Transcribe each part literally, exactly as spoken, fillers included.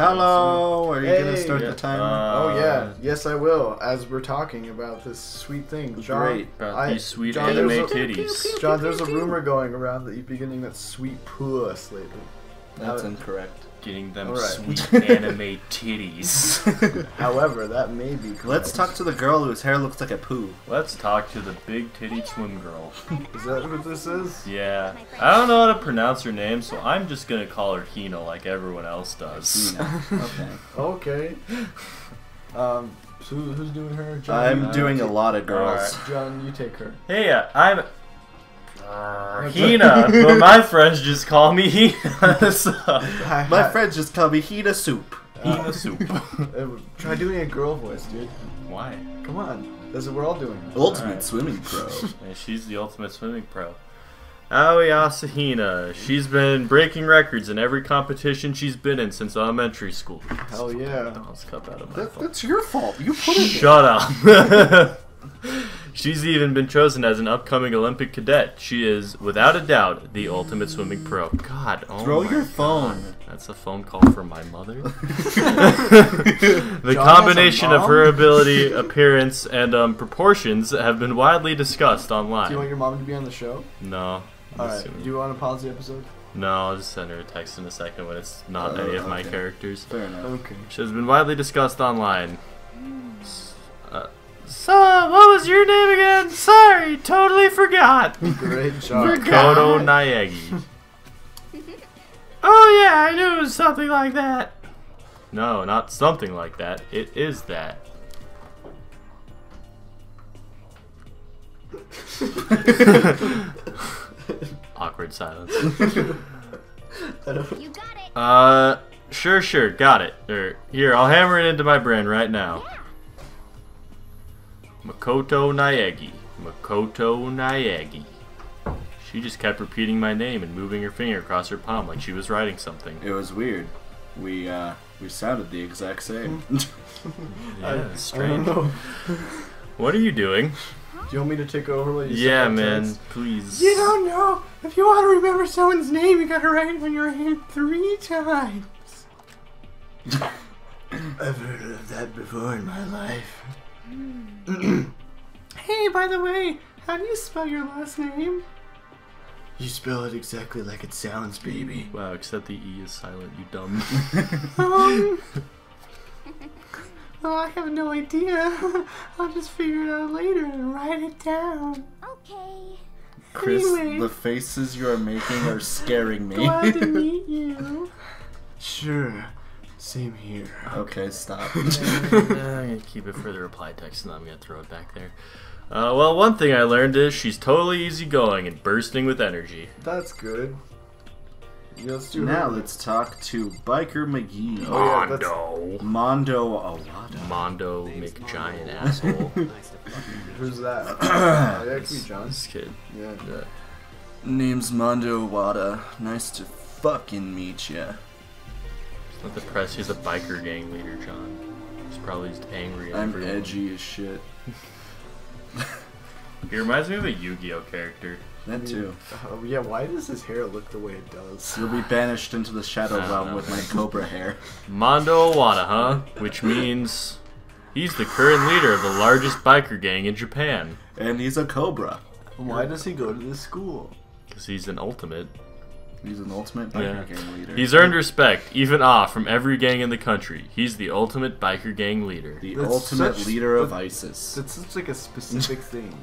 Hello! Are you hey. gonna start the timer? Uh, oh yeah, yes I will. As we're talking about this sweet thing, John, great, about I, these sweet John, anime a, titties. John, there's a rumor going around that you've been getting that sweet puss lately. That's How, incorrect. Getting them right. sweet anime titties. However, that may be. Correct. Let's talk to the girl whose hair looks like a poo. Let's talk to the big titty swim girl. Is that what this is? Yeah. I don't know how to pronounce her name, so I'm just gonna call her Hina like everyone else does. Hina. Okay. Okay. Um. So who's doing her? John, I'm uh, doing a lot of girls. Right. John, you take her. Hey, uh, I'm. Uh, Hina, but my friends just call me Hina. So my friends just call me Hina Soup. Uh, Hina Soup. Try doing a girl voice, dude. Why? Come on. That's what we're all doing. Ultimate right. swimming pro. Yeah, she's the ultimate swimming pro. Aoi Asahina. She's been breaking records in every competition she's been in since elementary school. Hell yeah. Cup out of my that, that's your fault. You put it. Shut up. She's even been chosen as an upcoming Olympic cadet. She is, without a doubt, the ultimate swimming pro. God, oh Throw my your phone. God. That's a phone call from my mother. The John combination of her ability, appearance, and um, proportions have been widely discussed online. Do you want your mom to be on the show? No. Alright, do you want to pause the episode? No, I'll just send her a text in a second when it's not oh, any of okay. my characters. Fair enough. Okay. She has been widely discussed online. Uh... So, what was your name again? Sorry, totally forgot. Great job. Makoto Naegi. Oh yeah, I knew it was something like that. No, not something like that. It is that. Awkward silence. You got it. Uh, sure, sure, got it. Or, here, I'll hammer it into my brain right now. Yeah. Makoto Naegi. Makoto Naegi. She just kept repeating my name and moving her finger across her palm like she was writing something. It was weird. We, uh, we sounded the exact same. Yeah, it's strange. I don't know. What are you doing? Do you want me to take over? Like yeah, man, tense? Please. You don't know. If you want to remember someone's name, you gotta write it on your hand three times. I've heard of that before in my life. Hey, by the way, how do you spell your last name? You spell it exactly like it sounds, baby. Wow, except the E is silent, you dumb. um, well, I have no idea. I'll just figure it out later and write it down. Okay. Chris, anyway, the faces you are making are scaring me. Glad to meet you. Sure. Same here. Okay, okay stop. I'm going to keep it for the reply text and I'm going to throw it back there. Uh, well, one thing I learned is she's totally easygoing and bursting with energy. That's good. Yeah, let's do now her. Let's talk to Biker McGee. Oh, yeah, Mondo. Mondo Owada. Mondo McGiant Asshole. Who's that? Yeah, that could be John. This kid. Yeah. yeah. Name's Mondo Owada. Nice to fucking meet ya. Not the press, he's a biker gang leader, John. He's probably just angry at I'm everyone. Edgy as shit. He reminds me of a Yu-Gi-Oh character. That too. Uh, yeah, why does his hair look the way it does? You'll be banished into the shadow realm with my cobra hair. Mondo Owada, huh? Which means he's the current leader of the largest biker gang in Japan. And he's a cobra. Why does he go to this school? Because he's an ultimate. He's an ultimate biker yeah. gang leader. He's earned respect, even awe, from every gang in the country. He's the ultimate biker gang leader. The that's ultimate such, leader of that, ISIS. That's such like a specific thing.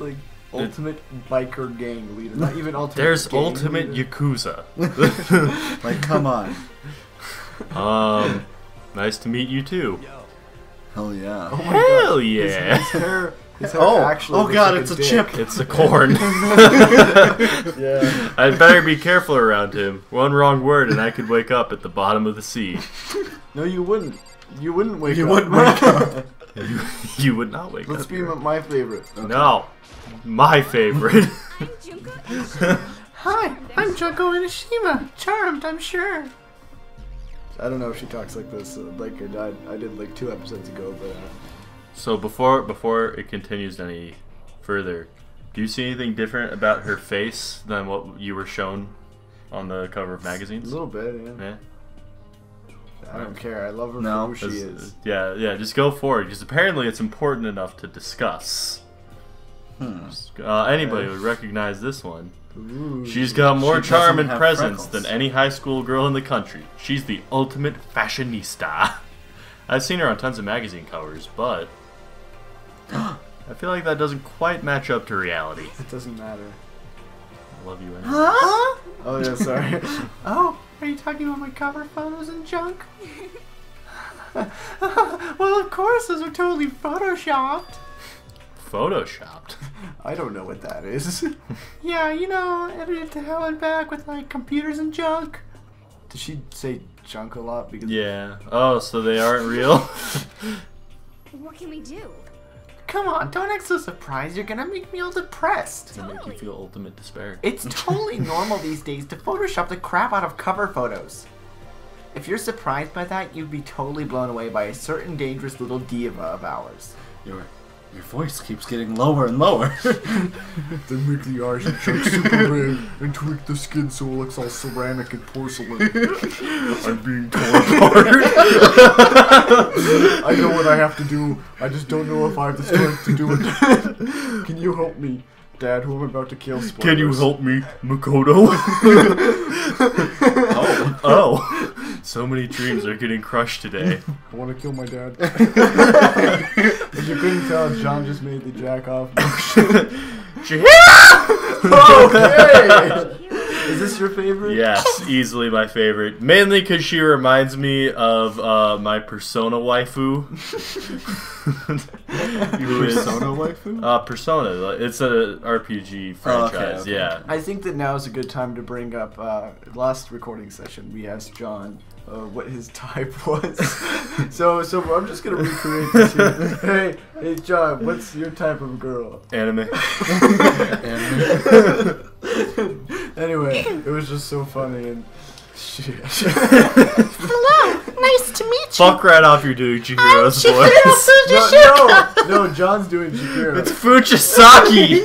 Like, ultimate it, biker gang leader. Not even ultimate There's gang ultimate leader. Yakuza. Like, come on. Um, nice to meet you too. Yo. Hell yeah. Oh Hell God. yeah. His, his hair, Oh, oh god, like it's a, a chip. It's a corn. Yeah. I'd better be careful around him. One wrong word and I could wake up at the bottom of the sea. No, you wouldn't. You wouldn't wake you up. You wouldn't wake up. you, you would not wake Let's up. Let's be here. my favorite. Okay. No. My favorite. Hi, I'm Junko Enoshima. Charmed, I'm sure. I don't know if she talks like this. Uh, like I, died. I did like two episodes ago, but... Uh, So before before it continues any further, do you see anything different about her face than what you were shown on the cover of magazines? A little bit, yeah. yeah. I don't care. I love her no, for who she is. Yeah, yeah. Just go forward, because apparently it's important enough to discuss. Hmm. Uh, anybody would recognize this one. Ooh, she's got more she charm and presence freckles. than any high school girl in the country. She's the ultimate fashionista. I've seen her on tons of magazine covers, but I feel like that doesn't quite match up to reality. It doesn't matter. I love you anyway. Huh? Oh yeah, sorry. Oh, are you talking about my cover photos and junk? Well, of course, those are totally photoshopped. Photoshopped? I don't know what that is. Yeah, you know, edited to hell and back with, like, computers and junk. Did she say junk a lot? Because yeah. Oh, so they aren't real? What can we do? Come on, don't act so surprised. You're gonna make me all depressed. Totally. It'll make you feel ultimate despair. It's totally normal these days to Photoshop the crap out of cover photos. If you're surprised by that, you'd be totally blown away by a certain dangerous little diva of ours. You're... Your voice keeps getting lower and lower. Then make the eyes and cheeks super big and tweak the skin so it looks all ceramic and porcelain. I'm being torn apart. I know what I have to do. I just don't know if I have the strength to do it. Can you help me, Dad, who I'm about to kill? Spoilers. Can you help me, Makoto? Oh. Oh. So many dreams are getting crushed today. I want to kill my dad. If you couldn't tell, John just made the jack-off motion. Okay! Is this your favorite? Yes, easily my favorite. Mainly because she reminds me of uh, my Persona waifu. Persona waifu? Uh, Persona. It's an R P G franchise, oh, okay, okay. yeah. I think that now is a good time to bring up uh, last recording session. We asked John Uh, what his type was. so so I'm just going to recreate this here. Hey, hey, John, what's your type of girl? Anime. Anime. Anyway, it was just so funny and shit. Hello, nice to meet you. Fuck right off your dude, Chihiro's voice. No, no, no, John's doing Chihiro. It's Fujisaki.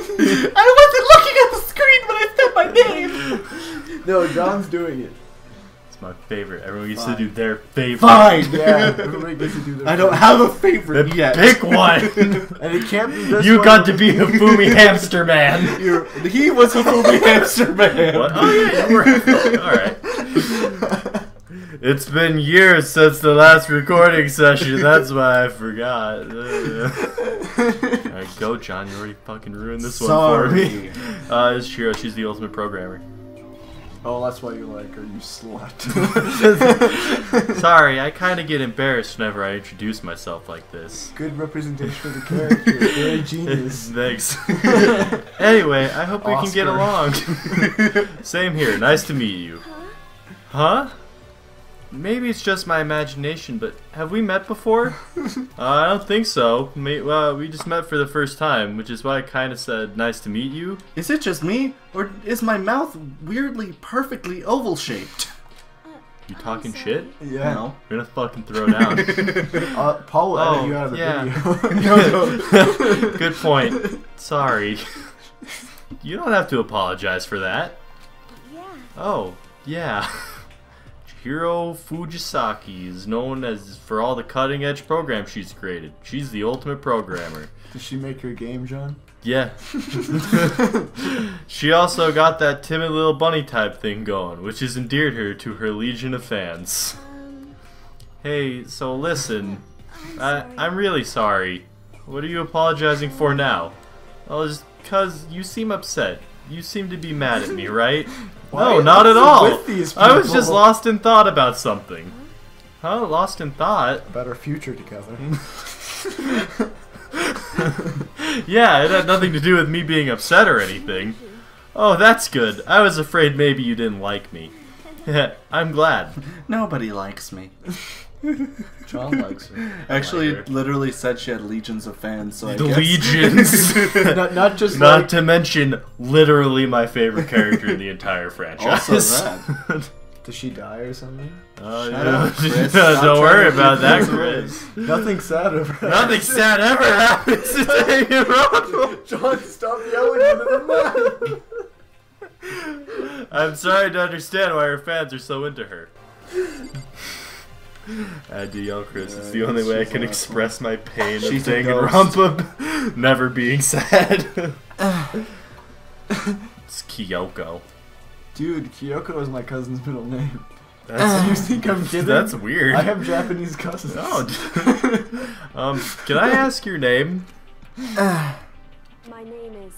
I wasn't looking at the screen when I said my name. No, John's doing it. My favorite. Everyone gets Fine. to do their favorite. Fine! Yeah, everybody gets to do their I favorite. don't have a favorite then yet. Pick one! And it can't be this You one. got to be Hifumi Hamster Man! You're, he was Hifumi Hamster Man! What? Oh, yeah, yeah. Alright. It's been years since the last recording session, that's why I forgot. Alright, go, John. You already fucking ruined this Sorry. one for me. Uh, it's Chihiro. She's the ultimate programmer. Oh, that's why you like her, you slut. Sorry, I kind of get embarrassed whenever I introduce myself like this. Good representation of the character. Very genius. Thanks. Anyway, I hope Oscar. we can get along. Same here. Nice to meet you. Huh? Maybe it's just my imagination, but have we met before? Uh, I don't think so. May well, we just met for the first time, which is why I kind of said nice to meet you. Is it just me, or is my mouth weirdly perfectly oval shaped? You talking shit? Yeah. No. You're gonna fucking throw down. uh, Paul will oh, edit you out of the yeah. video. No, no. Good point. Sorry. You don't have to apologize for that. Yeah. Oh, yeah. Chihiro Fujisaki is known as for all the cutting-edge programs she's created. She's the ultimate programmer. Did she make your game, John? Yeah. She also got that timid little bunny type thing going, which has endeared her to her legion of fans. Um, hey, so listen, I'm, I, I'm really sorry. What are you apologizing for now? Well, just because you seem upset. You seem to be mad at me, right? Why no, not at all. I was just lost in thought about something. Huh? Lost in thought? About our future together. Yeah, it had nothing to do with me being upset or anything. Oh, that's good. I was afraid maybe you didn't like me. I'm glad. Nobody likes me. John likes her. Actually, like her. literally said she had legions of fans, so I the guess. Legions! not, not just Not like... to mention, literally my favorite character in the entire franchise. Also that. Does she die or something? Oh, uh, yeah. no, don't worry about that, Chris. Nothing sad ever happens. Nothing sad ever happens to David. John, stop yelling into the mic. I'm sorry to understand why her fans are so into her. I do yell, Chris. Yeah, it's the only way I can express one. my pain of she's being in Rumpa never being sad. It's Kyoko. Dude, Kyoko is my cousin's middle name. That's, you think I'm kidding? That's weird. I have Japanese cousins. Oh, um, can I ask your name? My name is.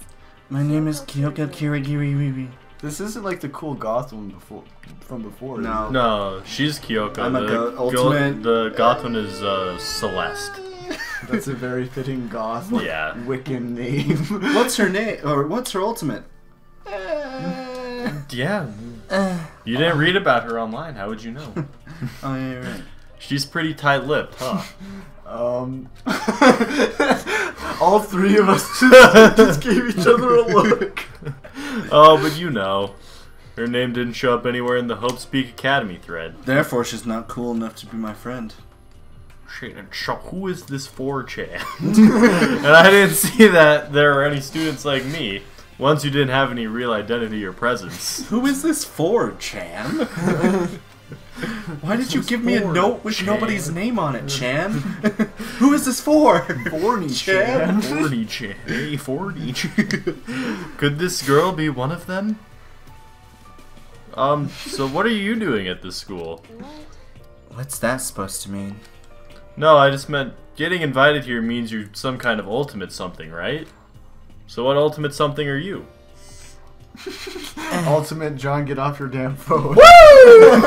My name is Kyoko Kirigiri. This isn't like the cool goth one before, from before. No, is no, she's Kyoko. I'm the, the ultimate. Go, the goth one is uh, Celeste. That's a very fitting goth, like, yeah, Wiccan name. What's her name? Or what's her ultimate? Uh, yeah. Uh, you didn't uh, read about her online. How would you know? Oh yeah, you're right. She's pretty tight-lipped, huh? Um, all three of us just, just gave each other a look. Oh, but you know, her name didn't show up anywhere in the Hope's Peak Academy thread. Therefore, she's not cool enough to be my friend. Shit, who is this four chan? And I didn't see that there were any students like me. Once you didn't have any real identity or presence. Who is this four chan? Why did you give me a note with nobody's name on it, Chan? Who is this for? forty chan. forty chan. Hey, forty. Could this girl be one of them? Um, so what are you doing at this school? What's that supposed to mean? No, I just meant getting invited here means you're some kind of ultimate something, right? So what ultimate something are you? Ultimate John, get off your damn phone. Woo!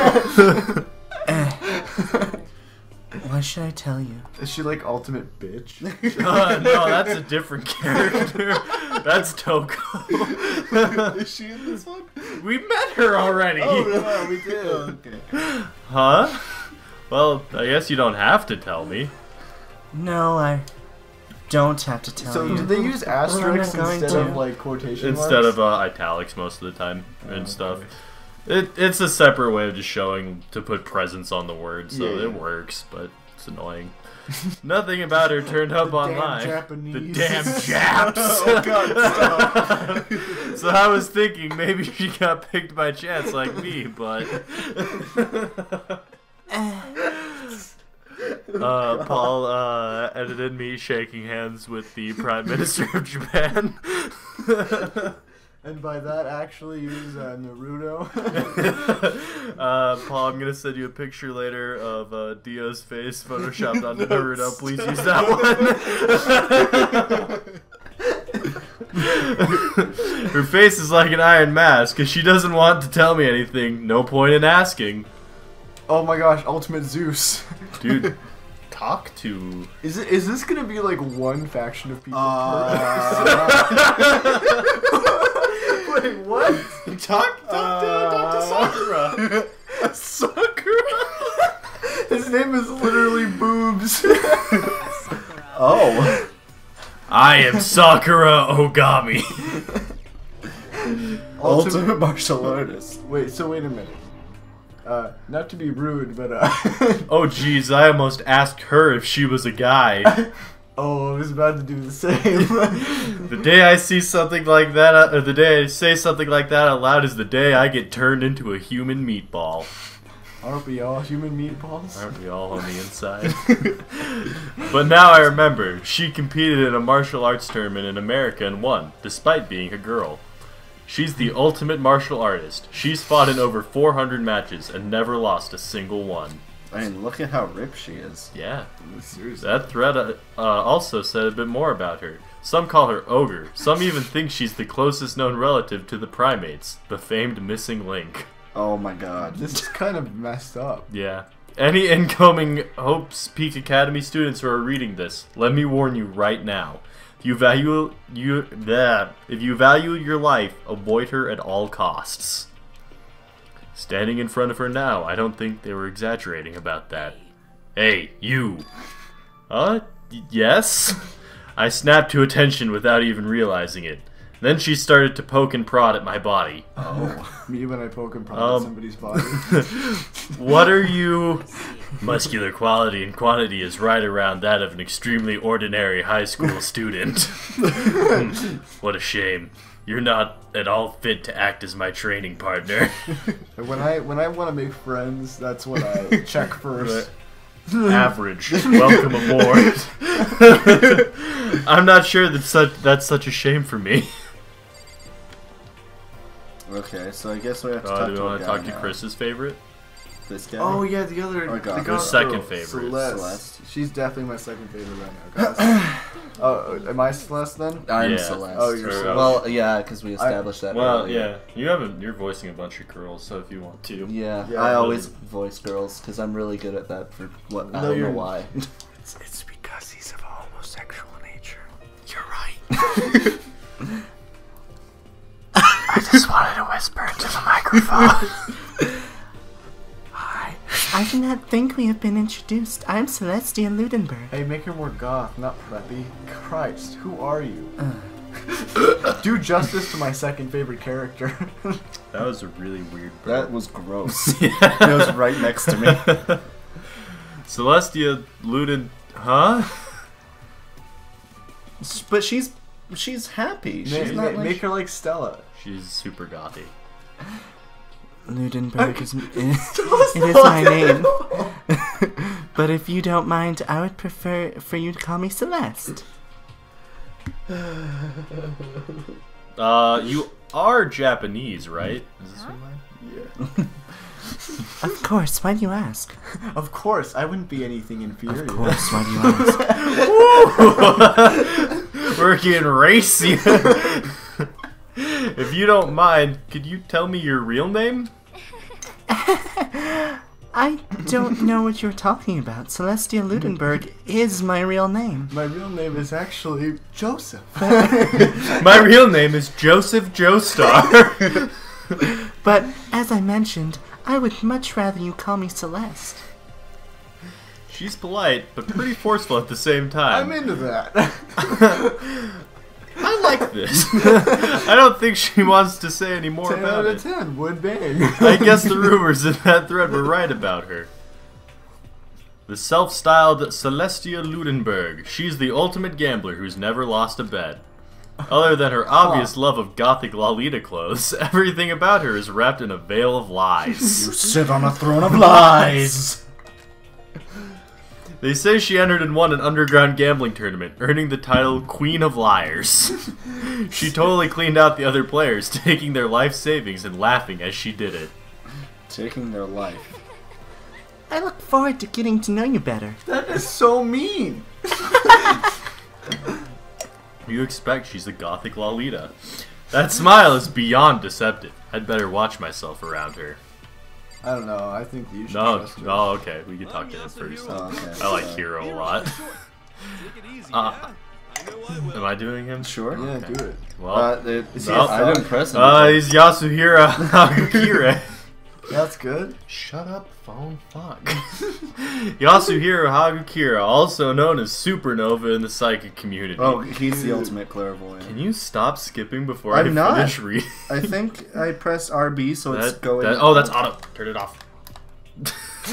Why should I tell you? Is she like ultimate bitch? Uh, no, that's a different character. That's Toko. Is she in this one? We met her already. Oh, no, we did. Okay. Huh? Well, I guess you don't have to tell me. No, I... don't have to tell so you. So do they use asterisks instead to. of like quotation instead marks? Instead of uh, italics most of the time oh, and stuff. Okay. It It's a separate way of just showing to put presence on the word, so yeah, yeah. it works, but it's annoying. Nothing about her turned up the online. Damn the damn Japs! Oh, God, no. So I was thinking maybe she got picked by chance like me, but... Uh, Paul uh, edited me shaking hands with the Prime Minister of Japan. And by that, actually use uh, Naruto. uh, Paul, I'm gonna send you a picture later of uh, Dio's face photoshopped onto no, Naruto. Please stop. Use that one. Her face is like an iron mask. If she doesn't want to tell me anything, no point in asking. Oh my gosh, Ultimate Zeus. Dude, talk to... Is it, is this going to be like one faction of people? Uh... Wait, what? Talk, talk, uh... to, talk to Sakura. Sakura? His name is literally Boobs. Oh. I am Sakura Ogami. Ultimate, Ultimate martial artist. Wait, so wait a minute. Uh, not to be rude, but, uh... oh, jeez, I almost asked her if she was a guy. Oh, I was about to do the same. The day I see something like that, or the day I say something like that out loud is the day I get turned into a human meatball. Aren't we all human meatballs? Aren't we all on the inside? But now I remember, she competed in a martial arts tournament in America and won, despite being a girl. She's the ultimate martial artist. She's fought in over four hundred matches and never lost a single one. I mean, look at how ripped she is. Yeah. Seriously. That thread uh, also said a bit more about her. Some call her Ogre. Some even think she's the closest known relative to the primates, the famed missing link. Oh my god. This is kind of messed up. Yeah. Any incoming Hope's Peak Academy students who are reading this, let me warn you right now. You value you bleh. If you value your life, avoid her at all costs. Standing in front of her now, I don't think they were exaggerating about that. Hey, you. Uh, yes? I snapped to attention without even realizing it. Then she started to poke and prod at my body. Oh, me when I poke and prod um, at somebody's body. What are you... Muscular quality and quantity is right around that of an extremely ordinary high school student. What a shame. You're not at all fit to act as my training partner. When I when I want to make friends, that's what I check first. average. Welcome aboard. I'm not sure that such that's such a shame for me. Okay, so I guess we have to uh, talk do we to want to talk now. to Chris's favorite? This guy? Oh yeah, the other oh, the girl's second oh, favorite. Celeste. Celeste. She's definitely my second favorite right now, guys. Oh, am I Celeste then? I'm yeah. Celeste. Oh, you're Celeste. Well, yeah, because we established I, that. Well, earlier. yeah, you haven't. You're voicing a bunch of girls, so if you want to. Yeah, yeah I always really. voice girls because I'm really good at that. For what? No, I don't know why. It's, it's because he's of a homosexual nature. You're right. I just wanted to whisper into the microphone. Hi. I do not think we have been introduced. I'm Celestia Ludenberg. Hey, make her more goth, not preppy. Christ, who are you? Uh. Do justice to my second favorite character. That was a really weird bird. That was gross. Yeah. It was right next to me. Celestia Luden... Huh? But she's... She's happy. She's make, not like... make her like Stella. She's super gothy. Ludenberg is it is my name. But if you don't mind, I would prefer for you to call me Celeste. Uh, you are Japanese, right? Is this your line? Yeah. Of course, why do you ask? Of course, I wouldn't be anything inferior. Of course, why do you ask? We're getting racy. If you don't mind, could you tell me your real name? I don't know what you're talking about. Celestia Ludenberg is my real name. My real name is actually Joseph. My real name is Joseph Joestar. But, as I mentioned, I would much rather you call me Celeste. She's polite, but pretty forceful at the same time. I'm into that. I like this. I don't think she wants to say any more about it. ten out of ten would bang. I guess the rumors in that thread were right about her. The self-styled Celestia Ludenberg. She's the ultimate gambler who's never lost a bet. Other than her obvious love of gothic Lolita clothes, everything about her is wrapped in a veil of lies. You sit on a throne of lies. They say she entered and won an underground gambling tournament, earning the title Queen of Liars. She totally cleaned out the other players, taking their life savings and laughing as she did it. Taking their life. I look forward to getting to know you better. That is so mean. You expect she's a gothic Lolita. That smile is beyond deceptive. I'd better watch myself around her. I don't know, I think you should no, trust her. Oh, okay, we can talk to him first. Oh, okay. I like Hero a lot. Uh, am I doing him? Sure. Yeah, okay. do it. Well, uh, it, is no, I didn't press him. Uh, he's Yasuhiro Hagakira. That's good. Shut up, phone, fuck. Yasuhiro Hagakira, also known as Supernova in the psychic community. Oh, he's the ultimate clairvoyant. Can you stop skipping before I'm I not. finish reading? I think I pressed R B, so that, it's going... That, oh, that's auto. Turn it off.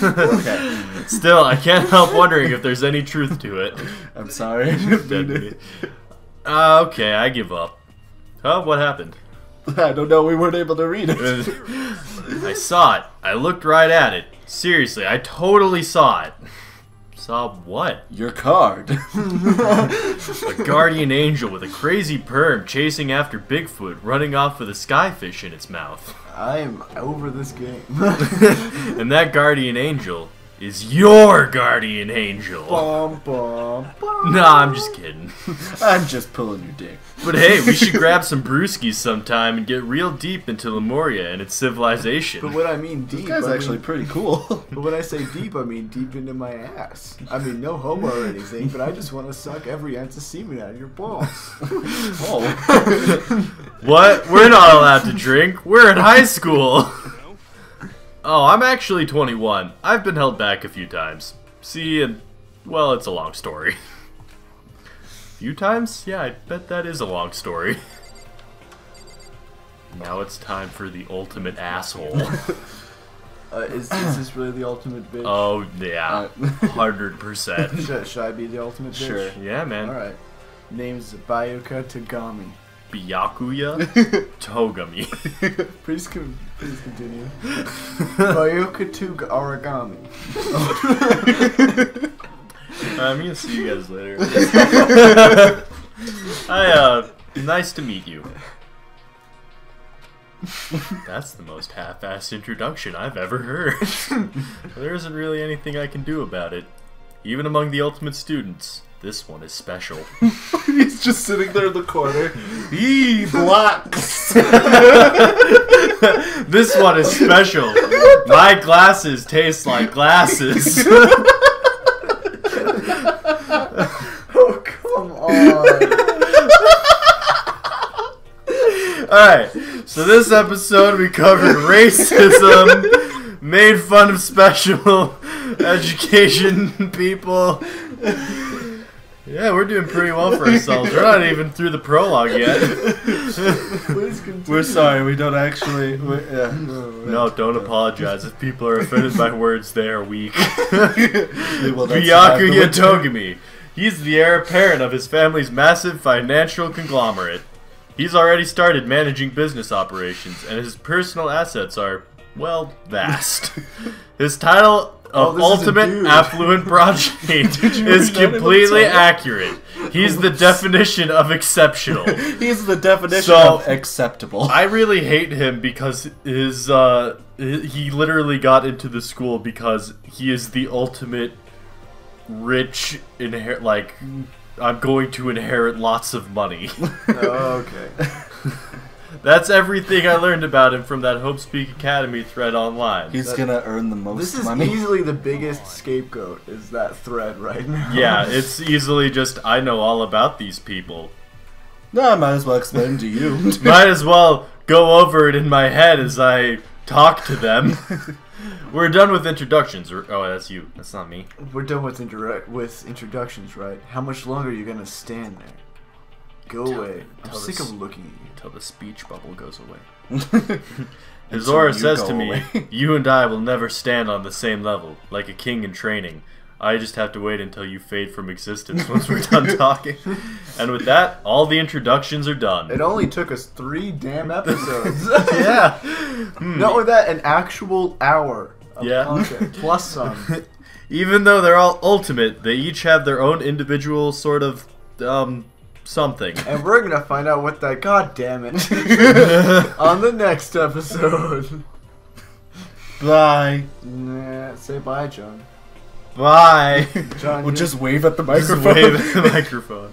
Okay. Still, I can't help wondering if there's any truth to it. I'm sorry. uh, okay, I give up. Huh? What happened? I don't know. We weren't able to read it. I saw it. I looked right at it. Seriously, I totally saw it. Saw what? Your card. A guardian angel with a crazy perm chasing after Bigfoot, running off with a skyfish in its mouth. I am over this game. And that guardian angel is your guardian angel. Bum, bum, bum. Nah, I'm just kidding. I'm just pulling your dick. But hey, we should grab some brewskis sometime and get real deep into Lemuria and its civilization. But what I mean deep... This guy's I actually mean, pretty cool. But when I say deep, I mean deep into my ass. I mean, no homo or anything, but I just want to suck every ounce of semen out of your balls. Oh. What? We're not allowed to drink. We're in high school. Oh, I'm actually twenty-one. I've been held back a few times. See, and... Well, it's a long story. Few times? Yeah, I bet that is a long story. Now it's time for the ultimate asshole. uh, is, is this really the ultimate bitch? Oh, yeah. one hundred percent. should, should I be the ultimate bitch? Sure. Yeah, man. Alright. Name's Byakuya Togami. Byakuya Togami. Please, con please continue. Byakuya Togami Origami. Oh. uh, I'm gonna see you guys later. Hi, uh, nice to meet you. That's the most half-assed introduction I've ever heard. There isn't really anything I can do about it. Even among the ultimate students, this one is special. He's just sitting there in the corner. He blocks. This one is special. My glasses taste like glasses. Oh, come on. Alright, so this episode we covered racism, made fun of special education people. Yeah, we're doing pretty well for ourselves. We're not even through the prologue yet. Please continue. We're sorry, we don't actually... We, yeah. No, no, don't apologize. If people are offended by words, they are weak. Well, Byakuya Togami. He's the heir apparent of his family's massive financial conglomerate. He's already started managing business operations, and his personal assets are, well, vast. His title... of oh, ultimate affluent progeny is completely accurate. He's the definition of exceptional. He's the definition so, of acceptable. I really hate him because his uh, he literally got into the school because he is the ultimate rich inherit. Like, I'm going to inherit lots of money. Oh, okay. That's everything I learned about him from that Hope's Peak Academy thread online. He's that, gonna earn the most this is money. Easily the biggest scapegoat is that thread right now. Yeah, it's easily just, I know all about these people. No, I might as well explain to you. Might as well go over it in my head as I talk to them. We're done with introductions. Oh, that's you. That's not me. We're done with, with introductions, right? How much longer are you gonna stand there? Go tell, away. I'm sick of looking at you. Until the speech bubble goes away. Azora says to me, you and I will never stand on the same level, like a king in training. I just have to wait until you fade from existence once we're done talking. And with that, all the introductions are done. It only took us three damn episodes. Yeah. Hmm. Not with that, an actual hour of yeah. content. Plus some. Even though they're all ultimate, they each have their own individual sort of... um. something. And we're gonna find out what that god damn it on the next episode. Bye. Nah, say bye, John. Bye. John, we'll just wave at the microphone. Just wave at the microphone.